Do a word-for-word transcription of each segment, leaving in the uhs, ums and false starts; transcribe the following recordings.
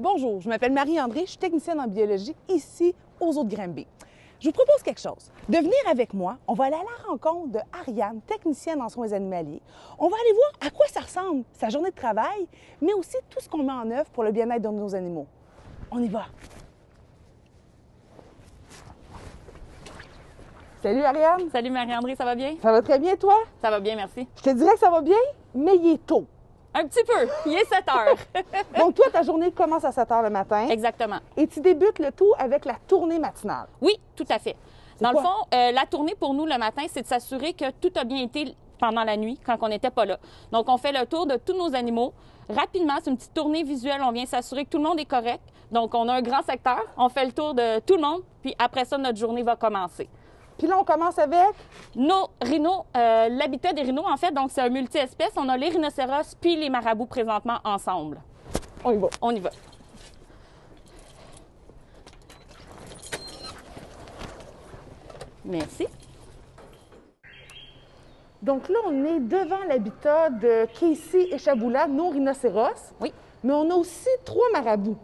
Bonjour, je m'appelle Marie-Andrée, je suis technicienne en biologie ici au Zoo de Granby. Je vous propose quelque chose. De venir avec moi, on va aller à la rencontre de Ariane, technicienne en soins animaliers. On va aller voir à quoi ça ressemble, sa journée de travail, mais aussi tout ce qu'on met en œuvre pour le bien-être de nos animaux. On y va! Salut Ariane! Salut Marie-Andrée, ça va bien? Ça va très bien, toi? Ça va bien, merci. Je te dirais que ça va bien, mais il est tôt. Un petit peu. Il est sept heures. Donc, toi, ta journée commence à sept heures le matin. Exactement. Et tu débutes le tout avec la tournée matinale. Oui, tout à fait. Dans quoi? le fond, euh, la tournée pour nous le matin, c'est de s'assurer que tout a bien été pendant la nuit, quand on n'était pas là. Donc, on fait le tour de tous nos animaux. Rapidement, c'est une petite tournée visuelle. On vient s'assurer que tout le monde est correct. Donc, on a un grand secteur. On fait le tour de tout le monde. Puis après ça, notre journée va commencer. Puis là, on commence avec? Nos rhinos, euh, l'habitat des rhinos, en fait, donc c'est un multi-espèce. On a les rhinocéros puis les marabouts présentement ensemble. On y va. On y va. Merci. Donc là, on est devant l'habitat de Casey et Chaboula, nos rhinocéros. Oui. Mais on a aussi trois marabouts.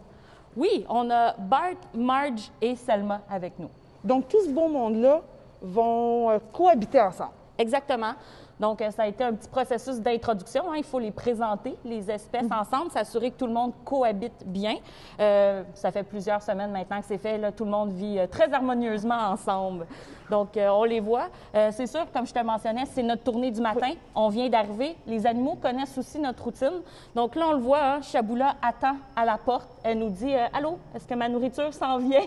Oui, on a Bart, Marge et Selma avec nous. Donc tout ce beau monde-là vont cohabiter ensemble. Exactement. Donc, ça a été un petit processus d'introduction. Hein. Il faut les présenter, les espèces ensemble, s'assurer que tout le monde cohabite bien. Euh, ça fait plusieurs semaines maintenant que c'est fait. Là, tout le monde vit très harmonieusement ensemble. Donc, euh, on les voit. Euh, c'est sûr, comme je te mentionnais, c'est notre tournée du matin. Oui. On vient d'arriver. Les animaux connaissent aussi notre routine. Donc là, on le voit, hein, Chaboula attend à la porte. Elle nous dit euh, « Allô, est-ce que ma nourriture s'en vient? »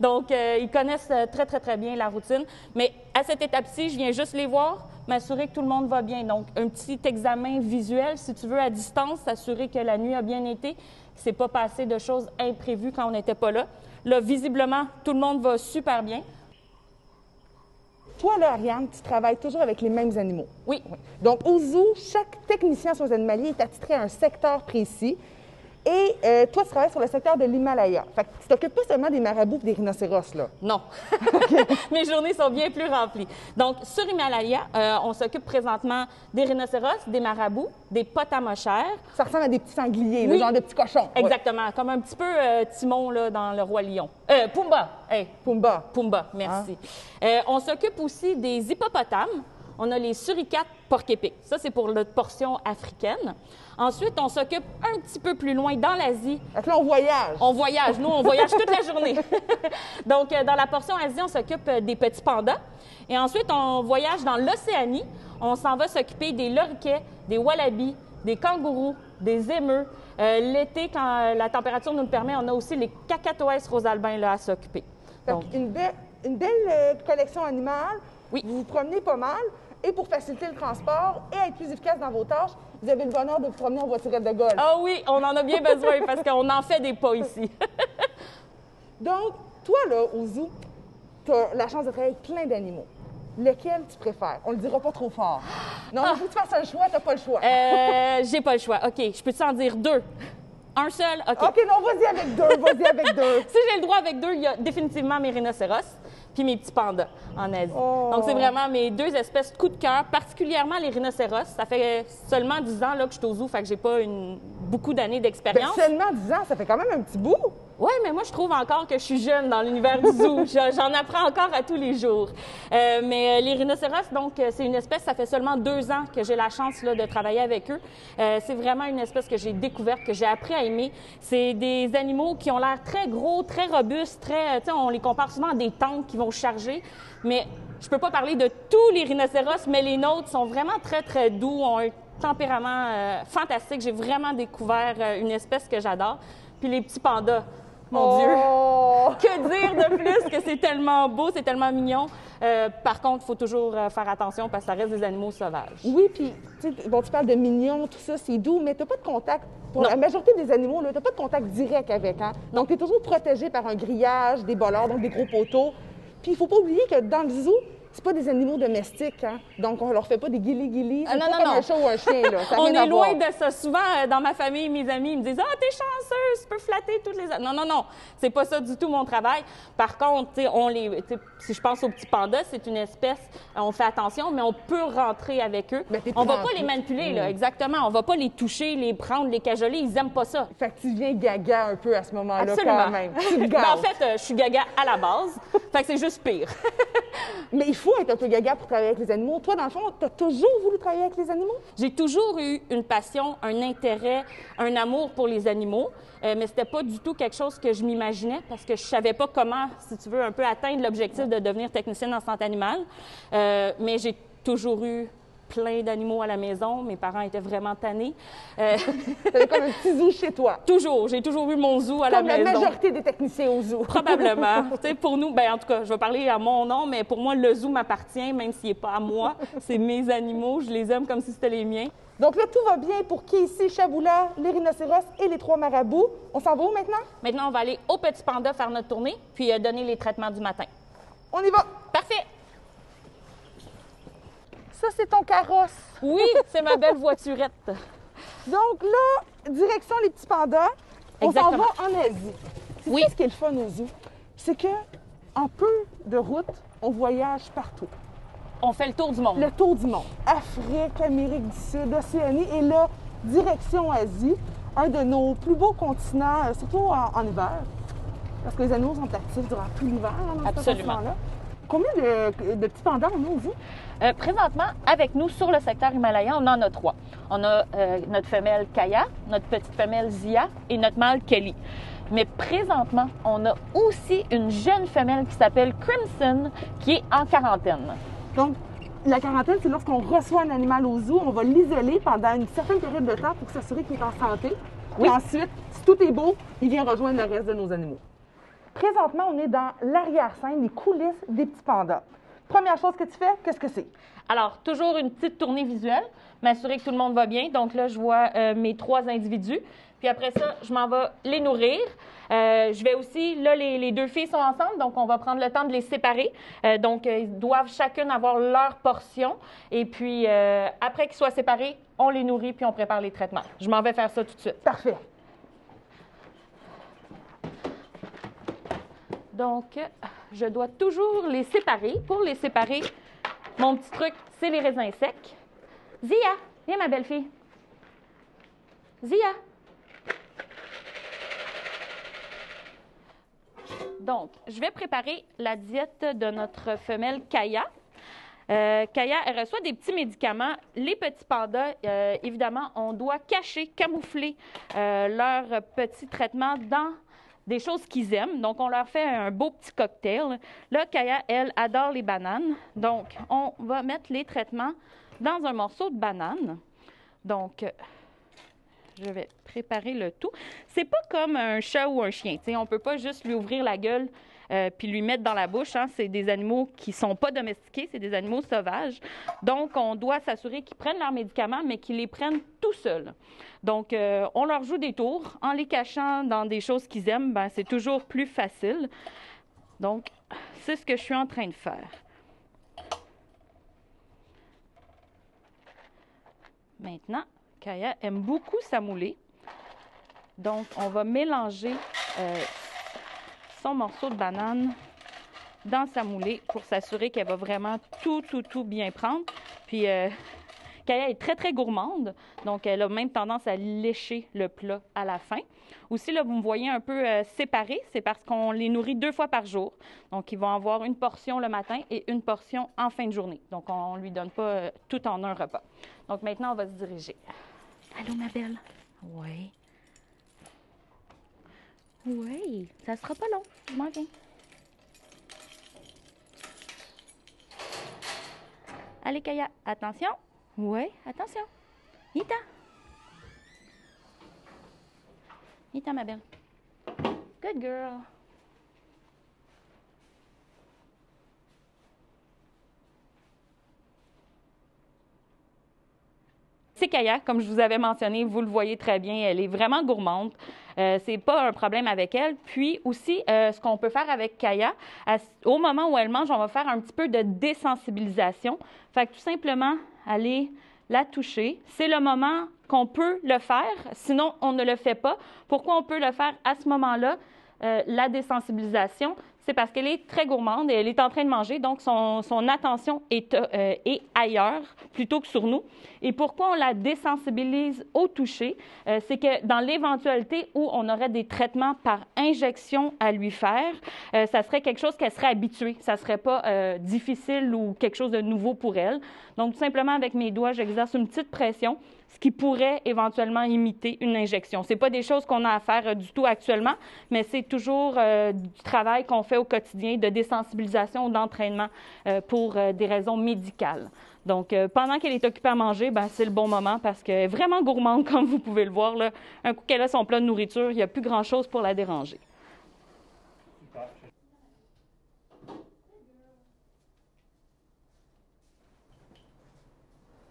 Donc, euh, ils connaissent très, très, très bien la routine. Mais à cette étape-ci, je viens juste les voir, m'assurer que tout le monde va bien. Donc, un petit examen visuel, si tu veux, à distance, s'assurer que la nuit a bien été, qu'il ne s'est pas passé de choses imprévues quand on n'était pas là. Là, visiblement, tout le monde va super bien. Toi, là, Ariane, tu travailles toujours avec les mêmes animaux. Oui. oui. Donc, au zoo, chaque technicien sur les animaliers est attitré à un secteur précis. Et euh, toi, tu travailles sur le secteur de l'Himalaya. Fait que tu t'occupes pas seulement des marabouts et des rhinocéros, là. Non. Mes journées sont bien plus remplies. Donc, sur Himalaya, euh, on s'occupe présentement des rhinocéros, des marabouts, des potamochères. Ça ressemble à des petits sangliers, oui. le genre de petits cochons. Exactement. Ouais. Comme un petit peu euh, Timon, là, dans Le Roi Lion. Euh, Pumba. Hey. Pumba. Pumba, merci. Hein? Euh, on s'occupe aussi des hippopotames. On a les suricates porc-épics. Ça, c'est pour notre portion africaine. Ensuite, on s'occupe un petit peu plus loin, dans l'Asie. Là, on voyage. On voyage. Nous, on voyage toute la journée. Donc, dans la portion Asie, on s'occupe des petits pandas. Et ensuite, on voyage dans l'Océanie. On s'en va s'occuper des loriquets, des wallabies, des kangourous, des émeus. Euh, L'été, quand la température nous le permet, on a aussi les cacatoès rosalbins là, à s'occuper. Donc, Donc, une, be une belle collection animale. Oui. Vous vous promenez pas mal. Et pour faciliter le transport et être plus efficace dans vos tâches, vous avez le bonheur de vous promener en voiturette de golf. Ah oui, on en a bien besoin parce qu'on en fait des pas ici. Donc, toi, là, au zoo, tu as la chance de travailler avec plein d'animaux. Lequel tu préfères? On le dira pas trop fort. Non, il faut que tu fasses le choix, tu n'as pas le choix. euh, j'ai pas le choix. OK, je peux t'en dire deux. Un seul? OK. OK, non, vas-y avec deux, vas-y avec deux. Si j'ai le droit avec deux, il y a définitivement mes rhinocéros. Puis mes petits pandas en Asie. Oh. Donc, c'est vraiment mes deux espèces de coup de cœur, particulièrement les rhinocéros. Ça fait seulement dix ans là, que je suis au zoo, fait que j'ai pas une... beaucoup d'années d'expérience. Seulement dix ans, ça fait quand même un petit bout. Oui, mais moi, je trouve encore que je suis jeune dans l'univers du zoo. J'en apprends encore à tous les jours. Euh, mais les rhinocéros, donc, c'est une espèce, ça fait seulement deux ans que j'ai la chance là, de travailler avec eux. Euh, c'est vraiment une espèce que j'ai découverte, que j'ai appris à aimer. C'est des animaux qui ont l'air très gros, très robustes, très... Tu sais, on les compare souvent à des tanks qui vont charger, mais je peux pas parler de tous les rhinocéros, mais les nôtres sont vraiment très, très doux, ont un tempérament euh, fantastique. J'ai vraiment découvert euh, une espèce que j'adore. Puis les petits pandas. Mon Dieu! Oh! Que dire de plus que c'est tellement beau, c'est tellement mignon. Euh, par contre, il faut toujours faire attention parce que ça reste des animaux sauvages. Oui, puis bon, tu parles de mignon, tout ça, c'est doux, mais tu n'as pas de contact. Pour non. la majorité des animaux, tu n'as pas de contact direct avec. Hein? Donc, tu es toujours protégé par un grillage, des bollards, donc des gros poteaux. Puis, il ne faut pas oublier que dans le zoo, c'est pas des animaux domestiques, hein? Donc on leur fait pas des guilis-guilis. Ah, non, pas non, comme non. un chat ou un chien, là. Ça on est loin de ça. Souvent, dans ma famille, mes amis ils me disent « Ah, t'es chanceuse, tu peux flatter toutes les... » Non, non, non, c'est pas ça du tout mon travail. Par contre, on les, si je pense aux petits pandas, c'est une espèce, on fait attention, mais on peut rentrer avec eux. Ben, on va pas les manipuler, là, exactement. On va pas les toucher, les prendre, les cajoler, ils aiment pas ça. Fait que tu viens gaga un peu à ce moment-là quand même. Ben, en fait, euh, je suis gaga à la base, fait que c'est juste pire. Mais il faut être un peu gaga pour travailler avec les animaux. Toi, dans le fond, tu as toujours voulu travailler avec les animaux? J'ai toujours eu une passion, un intérêt, un amour pour les animaux, euh, mais c'était pas du tout quelque chose que je m'imaginais parce que je savais pas comment, si tu veux, un peu atteindre l'objectif de devenir technicienne en santé animale. Euh, mais j'ai toujours eu plein d'animaux à la maison. Mes parents étaient vraiment tannés. Euh... C'était comme un petit zoo chez toi. Toujours. J'ai toujours eu mon zoo à comme la maison. Comme la majorité des techniciens au zoo. Probablement. Tu sais, pour nous, ben en tout cas, je vais parler à mon nom, mais pour moi, le zoo m'appartient, même s'il n'est pas à moi. C'est mes animaux. Je les aime comme si c'était les miens. Donc là, tout va bien pour Casey, Chaboula, les rhinocéros et les trois marabouts. On s'en va où maintenant? Maintenant, on va aller au Petit Panda faire notre tournée, puis euh, donner les traitements du matin. On y va! Parfait! Ça, c'est ton carrosse. Oui, c'est ma belle voiturette. Donc là, direction les petits pandas. On s'en va en Asie. C'est oui. ça ce qui est le fun au zoo. C'est que en peu de route, on voyage partout. On fait le tour du monde. Le tour du monde. Afrique, Amérique du Sud, Océanie et là, direction Asie. Un de nos plus beaux continents, surtout en, en hiver. Parce que les animaux sont actifs durant tout l'hiver. Absolument. Ce Combien de, de petits pandas on a au zoo? Euh, présentement, avec nous, sur le secteur himalayen, on en a trois. On a euh, notre femelle Kaya, notre petite femelle Zia et notre mâle Kelly. Mais présentement, on a aussi une jeune femelle qui s'appelle Crimson, qui est en quarantaine. Donc, la quarantaine, c'est lorsqu'on reçoit un animal au zoo, on va l'isoler pendant une certaine période de temps pour s'assurer qu'il est en santé. Oui. Et ensuite, si tout est beau, il vient rejoindre le reste de nos animaux. Présentement, on est dans l'arrière-scène, les coulisses des petits pandas. Première chose que tu fais, qu'est-ce que c'est? Alors, toujours une petite tournée visuelle, m'assurer que tout le monde va bien. Donc là, je vois euh, mes trois individus. Puis après ça, je m'en vais les nourrir. Euh, je vais aussi, là, les, les deux filles sont ensemble, donc on va prendre le temps de les séparer. Euh, donc, euh, ils doivent chacune avoir leur portion. Et puis, euh, après qu'ils soient séparés, on les nourrit puis on prépare les traitements. Je m'en vais faire ça tout de suite. Parfait. Donc, je dois toujours les séparer. Pour les séparer, mon petit truc, c'est les raisins secs. Zia, viens ma belle-fille. Zia. Donc, je vais préparer la diète de notre femelle Kaya. Euh, Kaya, elle reçoit des petits médicaments. Les petits pandas, euh, évidemment, on doit cacher, camoufler euh, leur petit traitement dans des choses qu'ils aiment. Donc, on leur fait un beau petit cocktail. Là, Kaya, elle, adore les bananes. Donc, on va mettre les traitements dans un morceau de banane. Donc, je vais préparer le tout. C'est pas comme un chat ou un chien. T'sais, on peut pas juste lui ouvrir la gueule euh, puis lui mettre dans la bouche. Hein. C'est des animaux qui sont pas domestiqués. C'est des animaux sauvages. Donc, on doit s'assurer qu'ils prennent leurs médicaments, mais qu'ils les prennent tout seuls. Donc, euh, on leur joue des tours. En les cachant dans des choses qu'ils aiment, ben, c'est toujours plus facile. Donc, c'est ce que je suis en train de faire. Maintenant, Kaya aime beaucoup sa moulée. Donc, on va mélanger euh, son morceau de banane dans sa moulée pour s'assurer qu'elle va vraiment tout, tout, tout bien prendre. Puis, euh, Kaya est très, très gourmande. Donc, elle a même tendance à lécher le plat à la fin. Aussi, là, vous me voyez un peu euh, séparés. C'est parce qu'on les nourrit deux fois par jour. Donc, ils vont avoir une portion le matin et une portion en fin de journée. Donc, on ne lui donne pas euh, tout en un repas. Donc, maintenant, on va se diriger. Allô, ma belle? Oui. Oui, ça sera pas long. Je m'en viens. Allez, Kaya, attention. Oui, attention. Nita. Nita, ma belle. Good girl. C'est Kaya, comme je vous avais mentionné, vous le voyez très bien, elle est vraiment gourmande. Euh, c'est pas un problème avec elle. Puis aussi, euh, ce qu'on peut faire avec Kaya, à, au moment où elle mange, on va faire un petit peu de désensibilisation. Fait que tout simplement, aller la toucher. C'est le moment qu'on peut le faire, sinon on ne le fait pas. Pourquoi on peut le faire à ce moment-là? Euh, la désensibilisation, c'est parce qu'elle est très gourmande et elle est en train de manger, donc son, son attention est, euh, est ailleurs plutôt que sur nous. Et pourquoi on la désensibilise au toucher? Euh, c'est que dans l'éventualité où on aurait des traitements par injection à lui faire, euh, ça serait quelque chose qu'elle serait habituée. Ça ne serait pas euh, difficile ou quelque chose de nouveau pour elle. Donc, tout simplement, avec mes doigts, j'exerce une petite pression, ce qui pourrait éventuellement imiter une injection. Ce n'est pas des choses qu'on a à faire euh, du tout actuellement, mais c'est toujours euh, du travail qu'on fait au quotidien de désensibilisation ou d'entraînement euh, pour euh, des raisons médicales. Donc, euh, pendant qu'elle est occupée à manger, ben, c'est le bon moment parce qu'elle est vraiment gourmande, comme vous pouvez le voir. Là. Un coup qu'elle a son plat de nourriture, il n'y a plus grand-chose pour la déranger.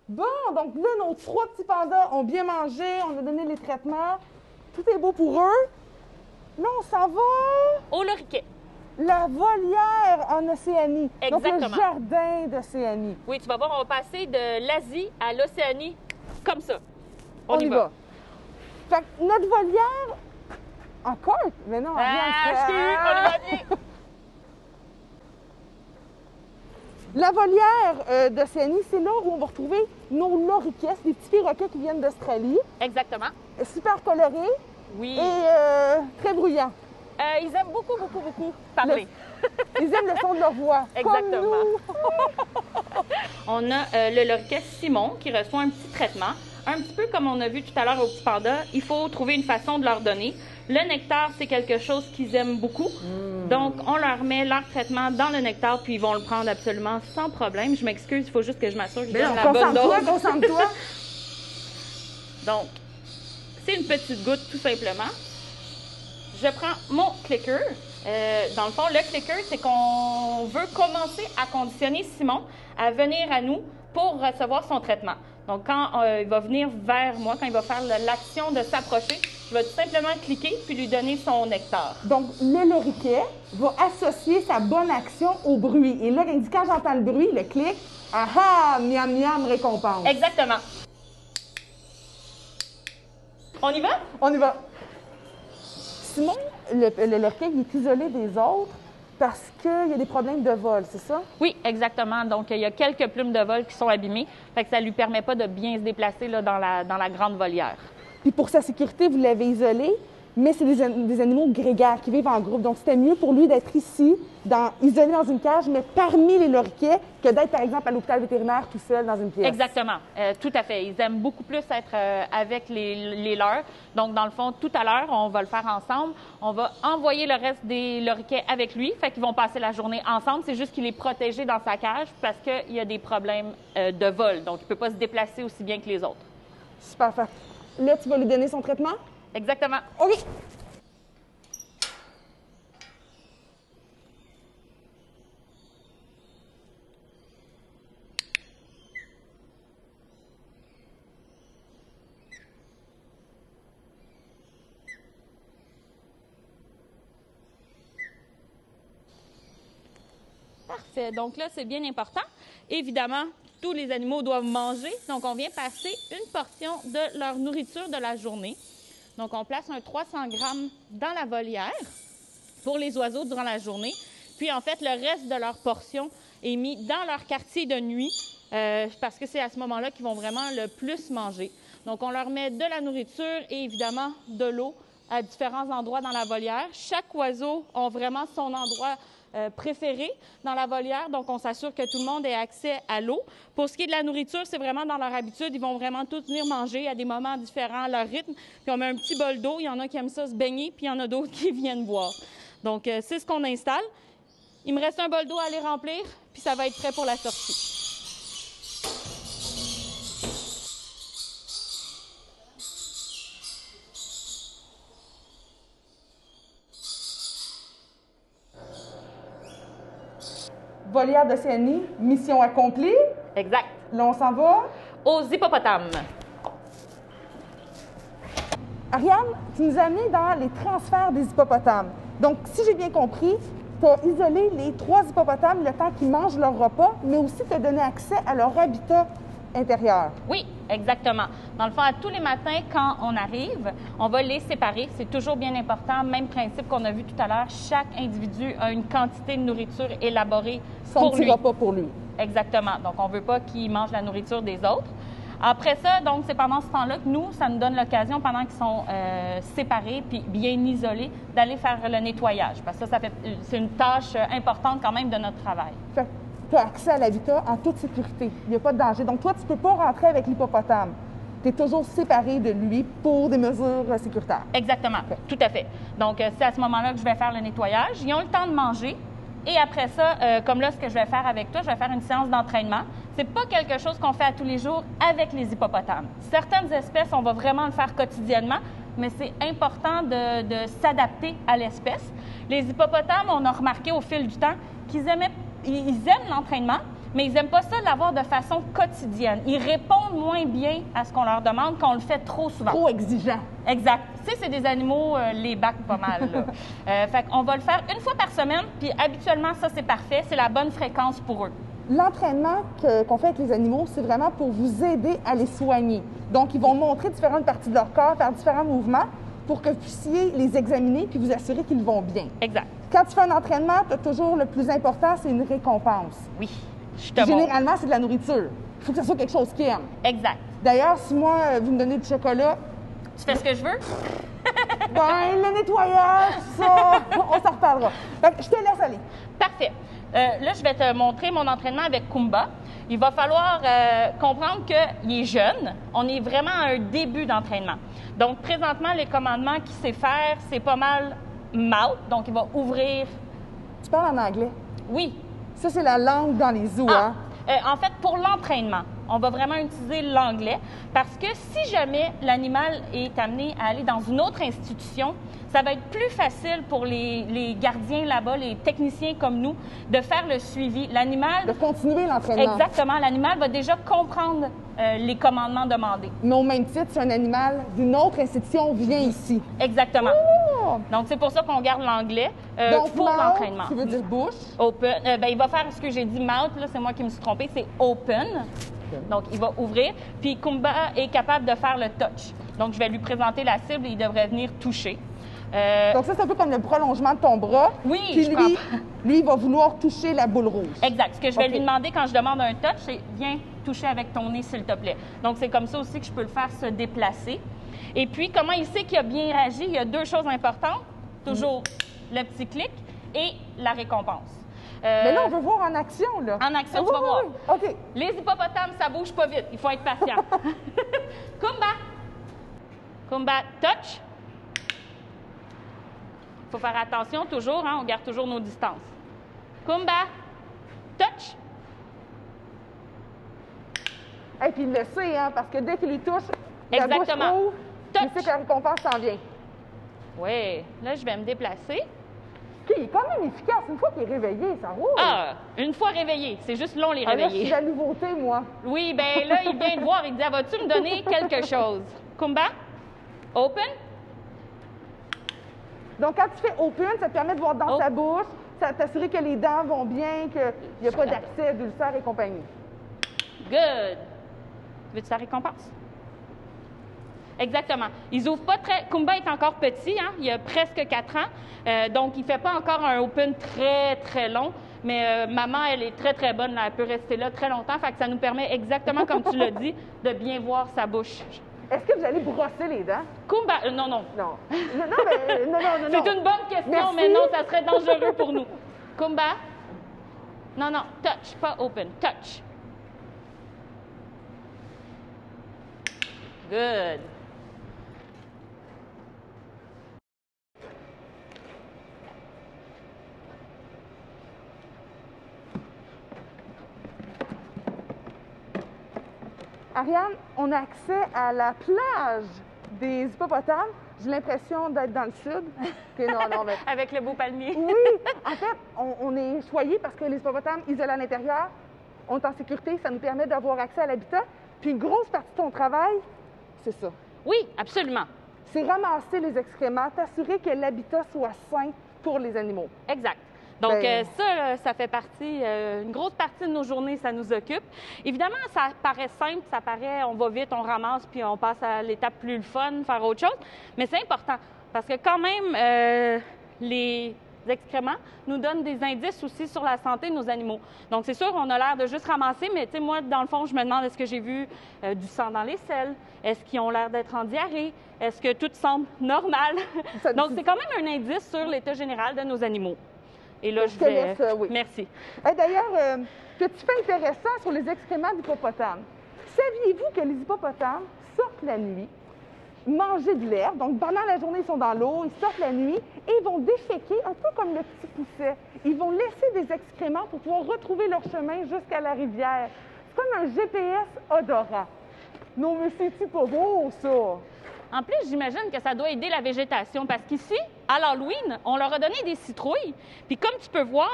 Bon, donc là, nos trois petits pandas ont bien mangé, on a donné les traitements. Tout est beau pour eux. Là, on s'en va... Au loriquet. La volière en Océanie. Exactement. Donc, le jardin d'Océanie. Oui, tu vas voir, on va passer de l'Asie à l'Océanie comme ça. On, on y, y va. va. Fait que notre volière... Encore? Mais non, on ah, vient de... ah! La volière euh, d'Océanie, c'est là où on va retrouver nos loriquets, des petits perroquets qui viennent d'Australie. Exactement. Super colorés. Oui. Et euh, très bruyants. Euh, ils aiment beaucoup, beaucoup, beaucoup parler. Le... Ils aiment le son de leur voix. Exactement. On a euh, le loriquet Simon qui reçoit un petit traitement. Un petit peu comme on a vu tout à l'heure au petit panda, il faut trouver une façon de leur donner. Le nectar, c'est quelque chose qu'ils aiment beaucoup. Mmh. Donc, on leur met leur traitement dans le nectar, puis ils vont le prendre absolument sans problème. Je m'excuse, il faut juste que je m'assure que je donne la bonne dose. Concentre-toi, concentre-toi. Donc, c'est une petite goutte, tout simplement. Je prends mon clicker. Euh, dans le fond, le clicker, c'est qu'on veut commencer à conditionner Simon à venir à nous pour recevoir son traitement. Donc, quand euh, il va venir vers moi, quand il va faire l'action de s'approcher, je vais tout simplement cliquer puis lui donner son nectar. Donc, le loriquet va associer sa bonne action au bruit. Et là, quand j'entends le bruit, le clic, « Ah ah, miam miam, récompense ». Exactement. On y va? On y va. Simon, le, le loriquet, il est isolé des autres parce qu'il y a des problèmes de vol, c'est ça? Oui, exactement. Donc, il y a quelques plumes de vol qui sont abîmées. Fait que ça ne lui permet pas de bien se déplacer là, dans, la, dans la grande volière. Puis pour sa sécurité, vous l'avez isolé, mais c'est des, des animaux grégaires qui vivent en groupe. Donc, c'était mieux pour lui d'être ici, dans, isolé dans une cage, mais parmi les loriquets, que d'être, par exemple, à l'hôpital vétérinaire tout seul dans une pièce. Exactement. Euh, tout à fait. Ils aiment beaucoup plus être euh, avec les, les leurs. Donc, dans le fond, tout à l'heure, on va le faire ensemble. On va envoyer le reste des loriquets avec lui. Fait qu'ils vont passer la journée ensemble. C'est juste qu'il est protégé dans sa cage parce qu'il y a des problèmes euh, de vol. Donc, il ne peut pas se déplacer aussi bien que les autres. Super. Là, tu vas lui donner son traitement? Exactement. OK. Parfait. Donc là, c'est bien important. Évidemment, tous les animaux doivent manger, donc on vient passer une portion de leur nourriture de la journée. Donc, on place un trois cents grammes dans la volière pour les oiseaux durant la journée. Puis, en fait, le reste de leur portion est mis dans leur quartier de nuit euh, parce que c'est à ce moment-là qu'ils vont vraiment le plus manger. Donc, on leur met de la nourriture et, évidemment, de l'eau à différents endroits dans la volière. Chaque oiseau a vraiment son endroit Euh, préférés dans la volière, donc on s'assure que tout le monde ait accès à l'eau. Pour ce qui est de la nourriture, c'est vraiment dans leur habitude, ils vont vraiment tous venir manger à des moments différents, à leur rythme, puis on met un petit bol d'eau, il y en a qui aiment ça se baigner, puis il y en a d'autres qui viennent boire. Donc euh, c'est ce qu'on installe. Il me reste un bol d'eau à aller remplir, puis ça va être prêt pour la sortie. Volière d'Océanie, mission accomplie. Exact. Là, on s'en va... Aux hippopotames. Ariane, tu nous as mis dans les transferts des hippopotames. Donc, si j'ai bien compris, tu as isolé les trois hippopotames le temps qu'ils mangent leur repas, mais aussi te donner accès à leur habitat intérieur. Oui, exactement. Dans le fond, à tous les matins, quand on arrive, on va les séparer. C'est toujours bien important. Même principe qu'on a vu tout à l'heure. Chaque individu a une quantité de nourriture élaborée pour lui. Son petit repas pour lui. Exactement. Donc, on ne veut pas qu'ils mangent la nourriture des autres. Après ça, donc, c'est pendant ce temps-là que nous, ça nous donne l'occasion, pendant qu'ils sont euh, séparés puis bien isolés, d'aller faire le nettoyage. Parce que ça, ça fait, c'est une tâche importante quand même de notre travail. Tu as accès à l'habitat en toute sécurité. Il n'y a pas de danger. Donc, toi, tu ne peux pas rentrer avec l'hippopotame. Tu es toujours séparé de lui pour des mesures sécuritaires. Exactement. Okay. Tout à fait. Donc, c'est à ce moment-là que je vais faire le nettoyage. Ils ont le temps de manger. Et après ça, euh, comme là, ce que je vais faire avec toi, je vais faire une séance d'entraînement. C'est pas quelque chose qu'on fait à tous les jours avec les hippopotames. Certaines espèces, on va vraiment le faire quotidiennement, mais c'est important de, de s'adapter à l'espèce. Les hippopotames, on a remarqué au fil du temps qu'ils aimaient, ils aiment l'entraînement, mais ils n'aiment pas ça de l'avoir de façon quotidienne. Ils répondent moins bien à ce qu'on leur demande quand on le fait trop souvent. Trop exigeant. Exact. Tu sais, c'est des animaux, euh, les bacs pas mal, là. euh, fait qu'on va le faire une fois par semaine, puis habituellement, ça, c'est parfait. C'est la bonne fréquence pour eux. L'entraînement qu'on fait avec les animaux, c'est vraiment pour vous aider à les soigner. Donc, ils vont montrer différentes parties de leur corps, faire différents mouvements pour que vous puissiez les examiner puis vous assurer qu'ils vont bien. Exact. Quand tu fais un entraînement, tu as toujours le plus important, c'est une récompense. Oui. Généralement, c'est de la nourriture. Il faut que ce soit quelque chose qu'ils aiment. Exact. D'ailleurs, si moi, vous me donnez du chocolat... Tu fais ce que je veux? Ben, le nettoyage, ça, on s'en reparlera. Donc, je te laisse aller. Parfait. Euh, là, je vais te montrer mon entraînement avec Kumba. Il va falloir euh, comprendre qu'il est jeune. On est vraiment à un début d'entraînement. Donc, présentement, les commandements qu'il sait faire, c'est pas mal mouth. Donc, il va ouvrir... Tu parles en anglais? Oui. Ça, c'est la langue dans les zoos, ah, hein? Euh, en fait, pour l'entraînement, on va vraiment utiliser l'anglais parce que si jamais l'animal est amené à aller dans une autre institution, ça va être plus facile pour les, les gardiens là-bas, les techniciens comme nous, de faire le suivi. L'animal... De continuer l'entraînement. Exactement. L'animal va déjà comprendre euh, les commandements demandés. Mais au même titre, si un animal d'une autre institution vient ici. Exactement. Oh! Donc, c'est pour ça qu'on garde l'anglais euh, pour l'entraînement. Tu veux dire bouche? Open. Euh, ben, il va faire ce que j'ai dit mouth. Là, c'est moi qui me suis trompée. C'est open. Donc, il va ouvrir. Puis, Kumba est capable de faire le touch. Donc, je vais lui présenter la cible et il devrait venir toucher. Euh... Donc ça, c'est un peu comme le prolongement de ton bras. Oui, puis je lui, comprends. Lui, il va vouloir toucher la boule rouge. Exact. Ce que je vais okay. lui demander quand je demande un touch, c'est « Viens toucher avec ton nez, s'il te plaît ». Donc, c'est comme ça aussi que je peux le faire se déplacer. Et puis, comment il sait qu'il a bien réagi? Il y a deux choses importantes. Toujours mm. le petit clic et la récompense. Euh... Mais là, on veut voir en action, là. En action, oui, tu vas oui, voir. Oui. Okay. Les hippopotames, ça bouge pas vite. Il faut être patient. Kumba! Kumba, touch! Il faut faire attention toujours, hein? On garde toujours nos distances. Kumba, touch! Et hey, puis il le sait, hein? Parce que dès qu'il lui touche, exactement. La bouche ouvre, touch. Il sait que la récompense s'en vient. Oui, là je vais me déplacer. Il est quand même efficace. Une fois qu'il est réveillé, ça roule. Ah, une fois réveillé. C'est juste long, les réveiller. Ah, là, je suis la nouveauté, moi. Oui, bien là, il vient de voir. Il dit, ah, vas-tu me donner quelque chose? Kumba, open. Donc, quand tu fais open, ça te permet de voir dans ta oh. bouche, ça t'assurer que les dents vont bien, qu'il n'y a pas d'abcès, d'ulcère et compagnie. Good. Veux-tu ta récompense? Exactement. Ils ouvrent pas très... Kumba est encore petit, hein? Il a presque quatre ans. Euh, donc, il ne fait pas encore un open très, très long. Mais euh, maman, elle est très, très bonne. Là. Elle peut rester là très longtemps. Fait que ça nous permet, exactement comme tu l'as dit, de bien voir sa bouche. Est-ce que vous allez brosser les dents? Kumba, euh, non, non. Non, non, mais, non, non, non. C'est une bonne question, merci. Mais non, ça serait dangereux pour nous. Kumba, non, non, touch, pas open, touch. Good. Ariane, on a accès à la plage des hippopotames. J'ai l'impression d'être dans le sud. Okay, non, non, mais... Avec le beau palmier. Oui, en fait, on, on est choyés parce que les hippopotames isolés à l'intérieur, on est en sécurité, ça nous permet d'avoir accès à l'habitat. Puis une grosse partie de ton travail, c'est ça. Oui, absolument. c'est ramasser les excréments, t'assurer que l'habitat soit sain pour les animaux. Exact. Donc, ben... euh, ça, ça fait partie, euh, une grosse partie de nos journées, ça nous occupe. Évidemment, ça paraît simple, ça paraît, on va vite, on ramasse, puis on passe à l'étape plus fun, faire autre chose. Mais c'est important, parce que quand même, euh, les excréments nous donnent des indices aussi sur la santé de nos animaux. Donc, c'est sûr, on a l'air de juste ramasser, mais tu sais, moi, dans le fond, je me demande, est-ce que j'ai vu euh, du sang dans les selles? Est-ce qu'ils ont l'air d'être en diarrhée? Est-ce que tout semble normal? Ça... Donc, c'est quand même un indice sur l'état général de nos animaux. Et là, je, je te vais... laisse, oui. Merci. Hey, d'ailleurs, euh, petit fait intéressant sur les excréments d'hippopotames. Saviez-vous que les hippopotames sortent la nuit, manger de l'herbe, donc pendant la journée, ils sont dans l'eau, ils sortent la nuit et ils vont déféquer, un peu comme le petit pousset. Ils vont laisser des excréments pour pouvoir retrouver leur chemin jusqu'à la rivière. C'est comme un G P S odorant. Non, mais c'est-tu pas beau, ça? En plus, j'imagine que ça doit aider la végétation, parce qu'ici, à l'Halloween, on leur a donné des citrouilles. Puis comme tu peux voir,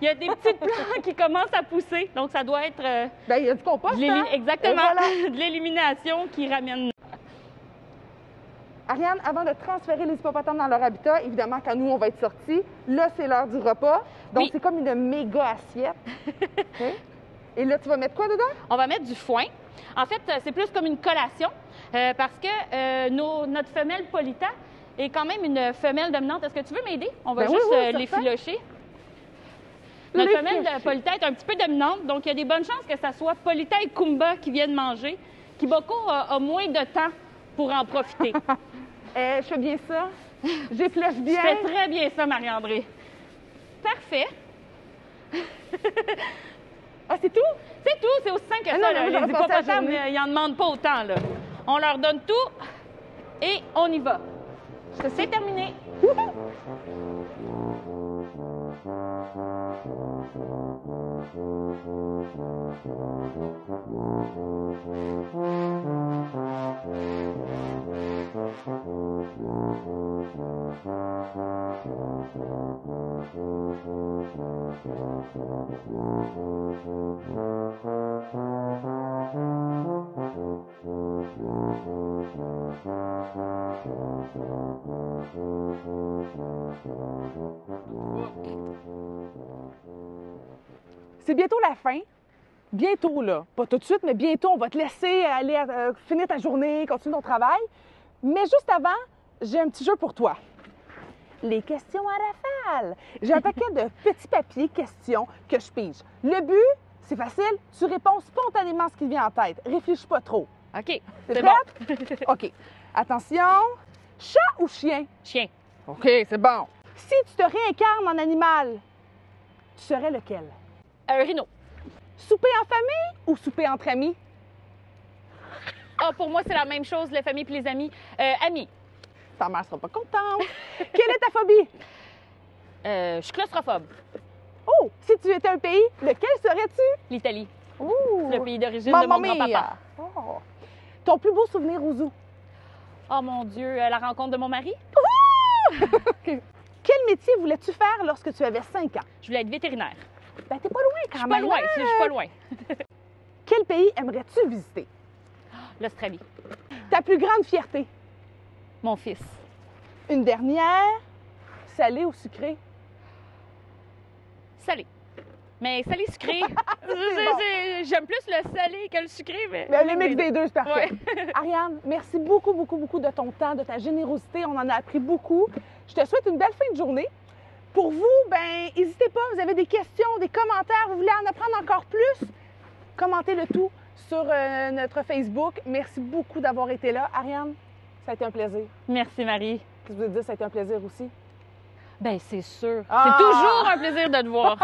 il y a des petites plantes qui commencent à pousser. Donc, ça doit être... Euh, bien, il y a du compost, hein? Exactement, voilà. De l'élimination qui ramène... Ariane, avant de transférer les hippopotames dans leur habitat, évidemment, quand nous, on va être sortis, là, c'est l'heure du repas. Donc, oui. C'est comme une méga assiette. Okay. Et là, tu vas mettre quoi dedans? On va mettre du foin. En fait, c'est plus comme une collation. Euh, parce que euh, nos, notre femelle Polita est quand même une femelle dominante. Est-ce que tu veux m'aider? On va ben juste oui, oui, euh, les filocher. Notre les femelle filocher. Polita est un petit peu dominante, donc il y a des bonnes chances que ça soit Polita et Kumba qui viennent manger. Kiboko a, a moins de temps pour en profiter. euh, je fais bien ça? J'effleure bien? Je fais très bien ça, Marie-Andrée. Parfait. Ah, c'est tout? C'est tout, c'est aussi simple que ah, ça. Non, là, les hippopotames, ils n'en demandent pas autant, là. On leur donne tout et on y va. C'est terminé. C'est bientôt la fin. Bientôt, là. Pas tout de suite, mais bientôt, on va te laisser aller euh, finir ta journée, continuer ton travail. Mais juste avant, j'ai un petit jeu pour toi. Les questions à rafale. J'ai un paquet de petits papiers questions que je pige. Le but, c'est facile, tu réponds spontanément ce qui te vient en tête. Réfléchis pas trop. OK. C'est bon. OK. Attention. Chat ou chien? Chien. OK, c'est bon. Si tu te réincarnes en animal, tu serais lequel? Un rhino. Souper en famille ou souper entre amis? Ah, pour moi, c'est la même chose, les familles et les amis. Euh, amis. Ta mère sera pas contente. Quelle est ta phobie? Euh, je suis claustrophobe. Oh! Si tu étais un pays, lequel serais-tu? L'Italie. Ouh! Le pays d'origine de mon grand-papa. Oh. Ton plus beau souvenir au zoo? Oh mon Dieu, la rencontre de mon mari. Okay. Quel métier voulais-tu faire lorsque tu avais cinq ans? Je voulais être vétérinaire. Ben, t'es pas loin quand même. Je suis pas loin, je suis pas loin. Quel pays aimerais-tu visiter? L'Australie. Ta plus grande fierté? Mon fils. Une dernière, salée ou sucrée? Salée. Mais salée sucrée. J'aime plus le salé que le sucré, mais... mais le mix des deux, c'est parfait. Ouais. Ariane, merci beaucoup, beaucoup, beaucoup de ton temps, de ta générosité. On en a appris beaucoup. Je te souhaite une belle fin de journée. Pour vous, ben, n'hésitez pas, vous avez des questions, des commentaires, vous voulez en apprendre encore plus, commentez le tout sur euh, notre Facebook. Merci beaucoup d'avoir été là. Ariane, ça a été un plaisir. Merci, Marie. Qu'est-ce que vous voulez dire, ça a été un plaisir aussi? Bien, c'est sûr. Ah! C'est toujours un plaisir de te voir.